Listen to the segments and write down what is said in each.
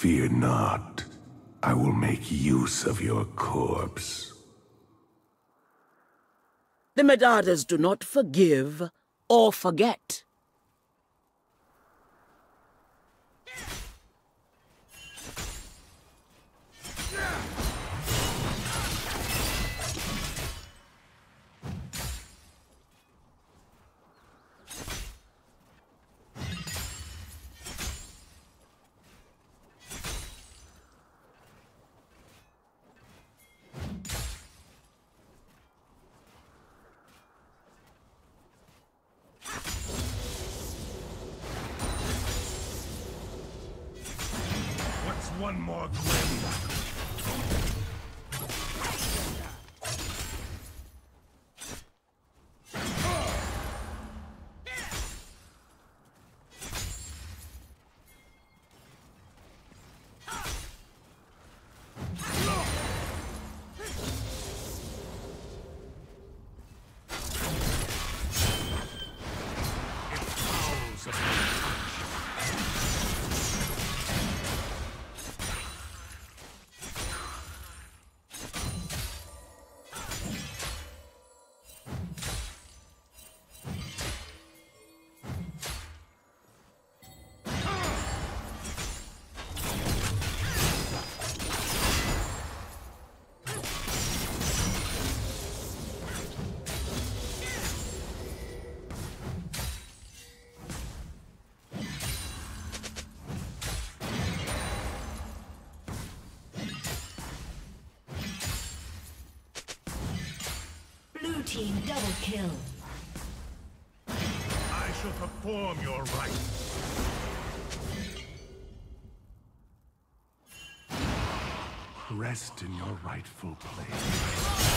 Fear not. I will make use of your corpse. The Medardas do not forgive or forget. One more team double kill. I shall perform your rites. Rest in your rightful place.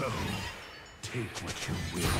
Go, take what you will.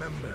remember.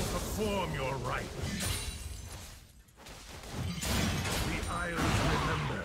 Perform your rites. The Isles remember.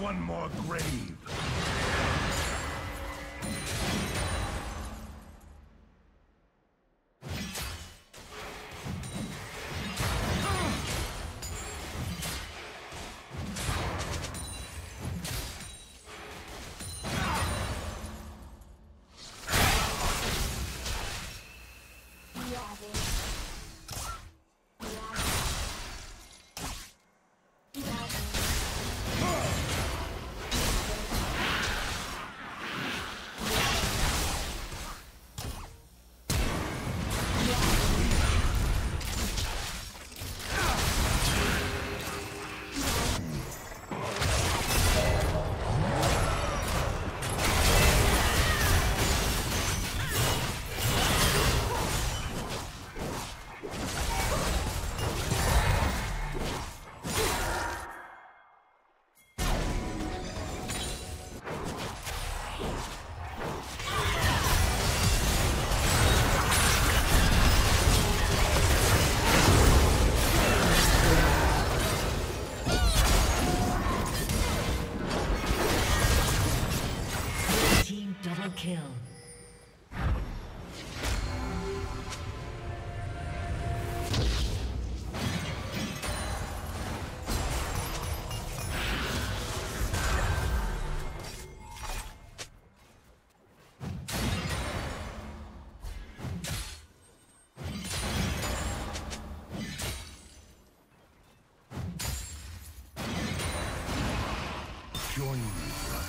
One more grave. Join me, brother.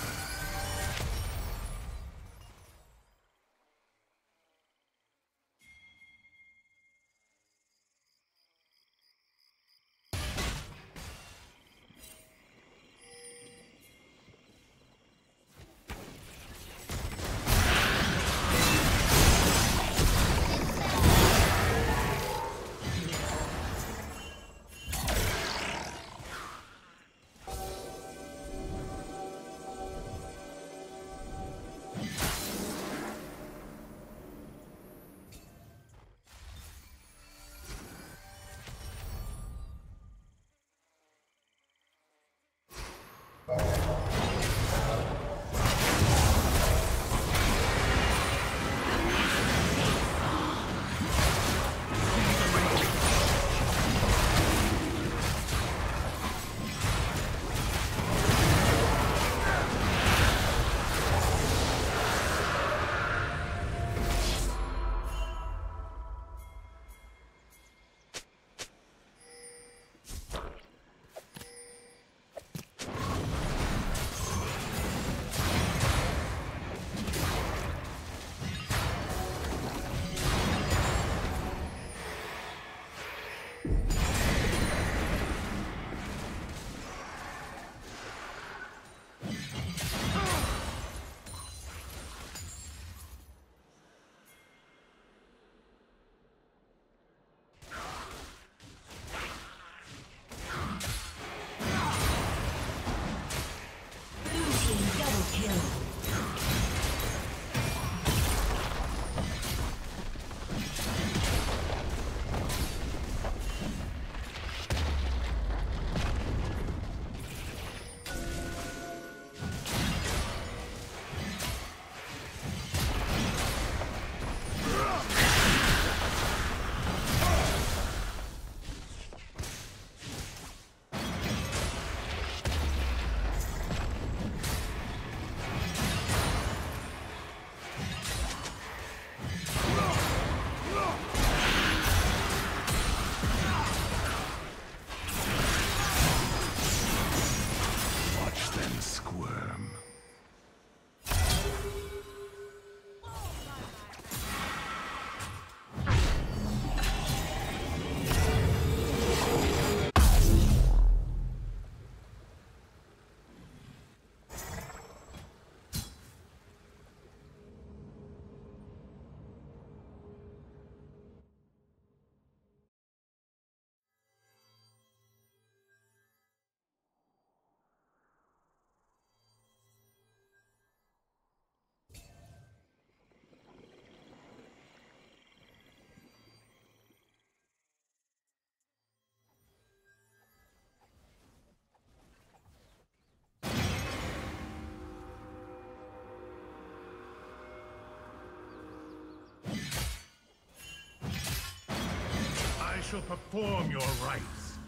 I shall perform your rites.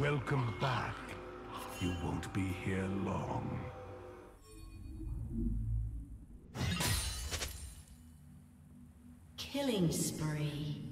Welcome back. You won't be here long. Killing spree.